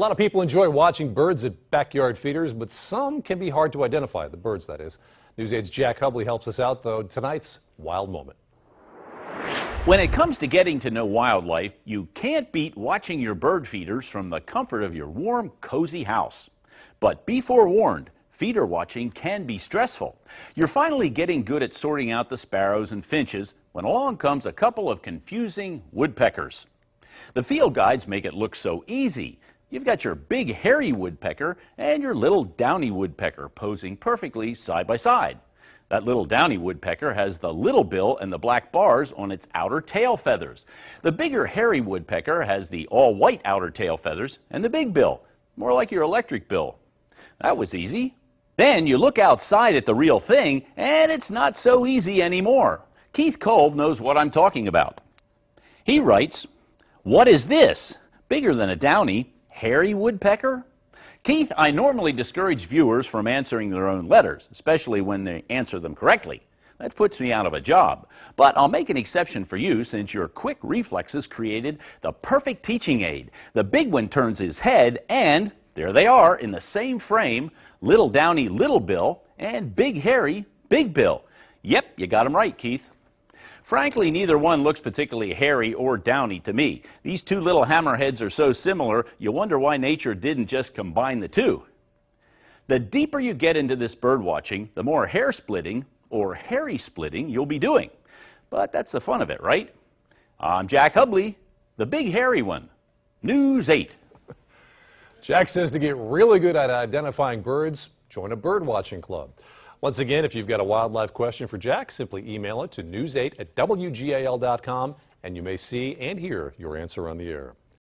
A lot of people enjoy watching birds at backyard feeders, but some can be hard to identify, the birds, that is. News 8's Jack Hubley helps us out, though, tonight's Wild Moment. When it comes to getting to know wildlife, you can't beat watching your bird feeders from the comfort of your warm, cozy house. But be forewarned, feeder watching can be stressful. You're finally getting good at sorting out the sparrows and finches when along comes a couple of confusing woodpeckers. The field guides make it look so easy. You've got your big hairy woodpecker and your little downy woodpecker posing perfectly side by side. That little downy woodpecker has the little bill and the black bars on its outer tail feathers. The bigger hairy woodpecker has the all-white outer tail feathers and the big bill, more like your electric bill. That was easy. Then you look outside at the real thing, and it's not so easy anymore. Keith Cole knows what I'm talking about. He writes, "What is this? Bigger than a downy, hairy woodpecker?" Keith, I normally discourage viewers from answering their own letters, especially when they answer them correctly. That puts me out of a job. But I'll make an exception for you since your quick reflexes created the perfect teaching aid. The big one turns his head and there they are in the same frame, little downy little bill and big hairy big bill. Yep, you got him right, Keith. Frankly, neither one looks particularly hairy or downy to me. These two little hammerheads are so similar, you wonder why nature didn't just combine the two. The deeper you get into this bird watching, the more hair splitting or hairy splitting you'll be doing. But that's the fun of it, right? I'm Jack Hubley, the big hairy one. News 8. Jack says to get really good at identifying birds, join a bird watching club. Once again, if you've got a wildlife question for Jack, simply email it to news8@wgal.com, and you may see and hear your answer on the air.